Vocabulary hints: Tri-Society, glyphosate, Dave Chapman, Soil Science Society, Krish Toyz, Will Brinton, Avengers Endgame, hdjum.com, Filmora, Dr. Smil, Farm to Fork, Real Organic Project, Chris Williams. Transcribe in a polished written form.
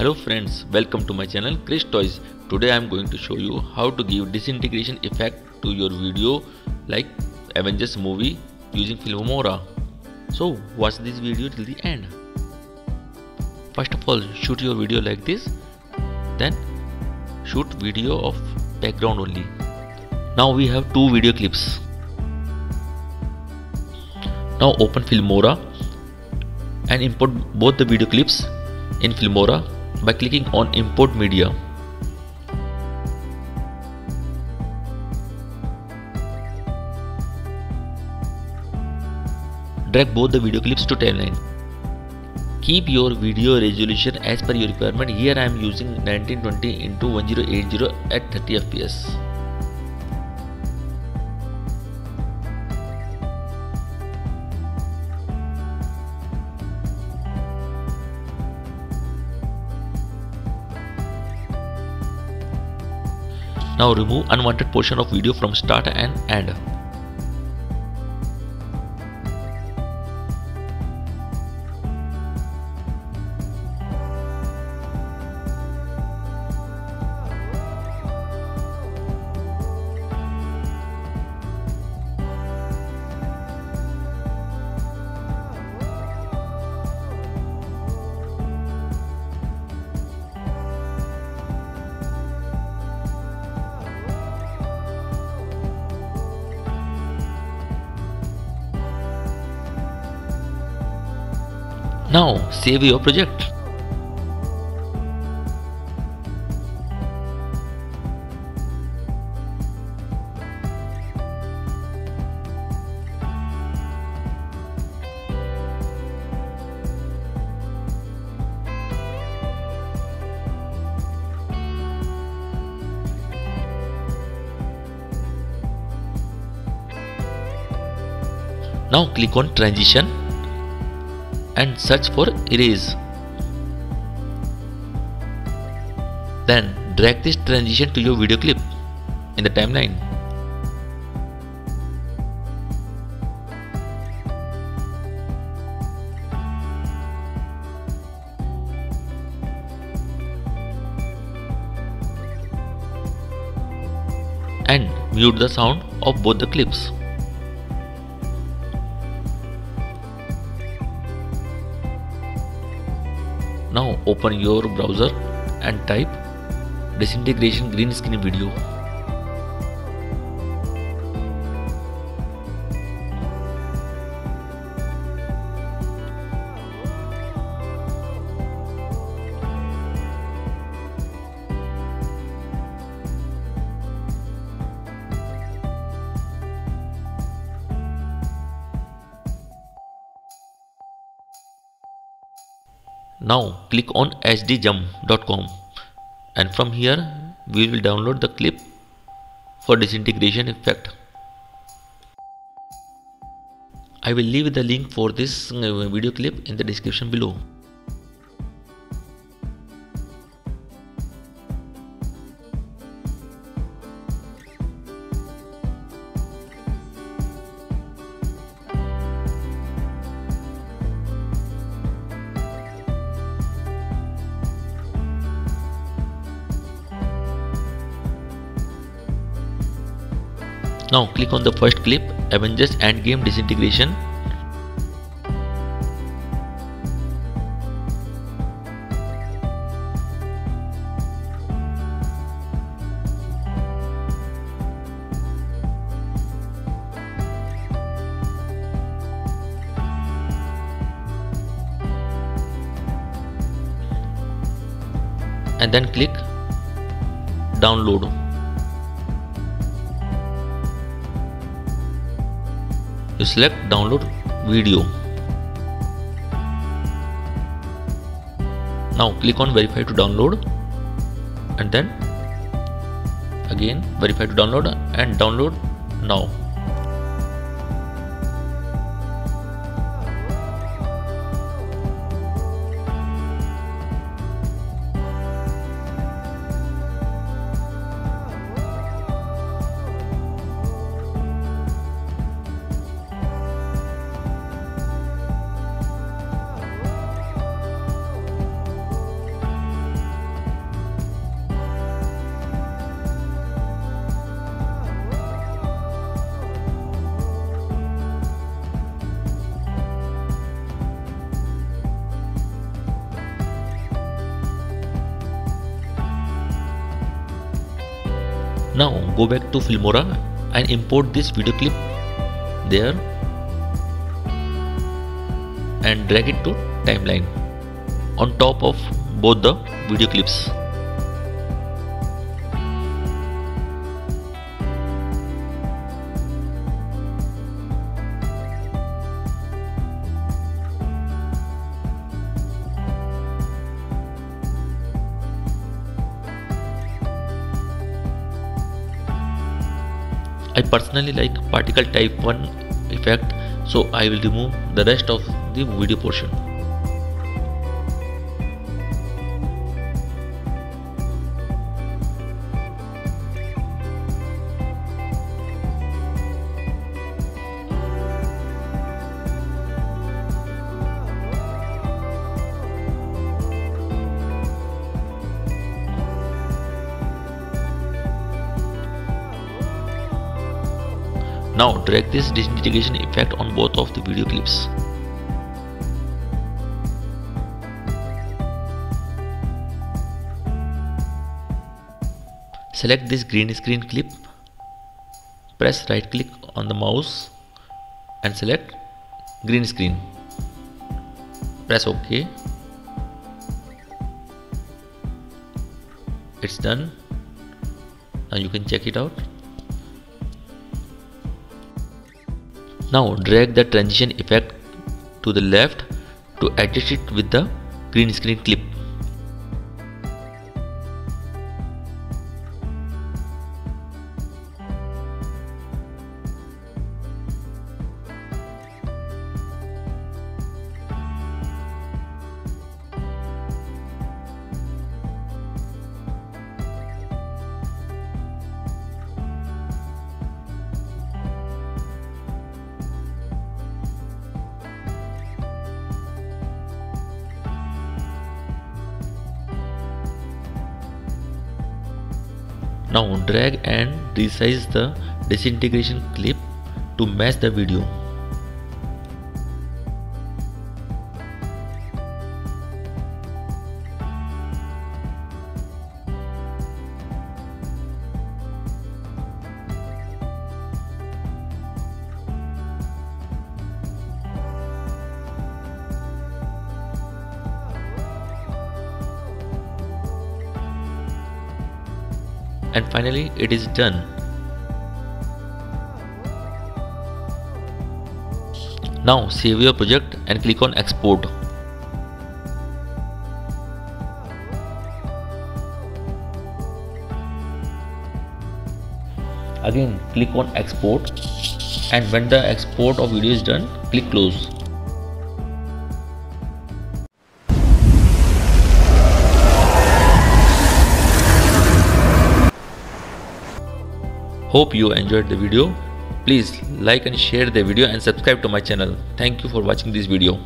Hello friends, welcome to my channel Krish Toyz. Today I am going to show you how to give disintegration effect to your video like Avengers movie using Filmora. So watch this video till the end. First of all, shoot your video like this. Then shoot video of background only. Now we have two video clips. Now open Filmora and import both the video clips in Filmora by clicking on import media. Drag both the video clips to timeline. Keep your video resolution as per your requirement. Here I am using 1920x1080 at 30 fps. Now remove unwanted portion of video from start and end. Now save your project. Now click on transition and search for erase. Then drag this transition to your video clip in the timeline. And mute the sound of both the clips. Now open your browser and type disintegration green screen video. Now click on hdjum.com and from here we will download the clip for disintegration effect. I will leave the link for this video clip in the description below. Now click on the first clip, Avengers Endgame disintegration. And then click download. You select download video. Now click on verify to download and then again verify to download and download now. Now go back to Filmora and import this video clip there and drag it to timeline on top of both the video clips. I personally like particle type 1 effect, so I will remove the rest of the video portion. Now drag this disintegration effect on both of the video clips. Select this green screen clip, press right click on the mouse and select green screen. Press OK. It's done. Now you can check it out. Now drag the transition effect to the left to adjust it with the green screen clip. Now drag and resize the disintegration clip to match the video. And finally it is done. Now save your project and click on export. Again click on export, and when the export of video is done, click close. Hope you enjoyed the video. Please like and share the video and subscribe to my channel. Thank you for watching this video.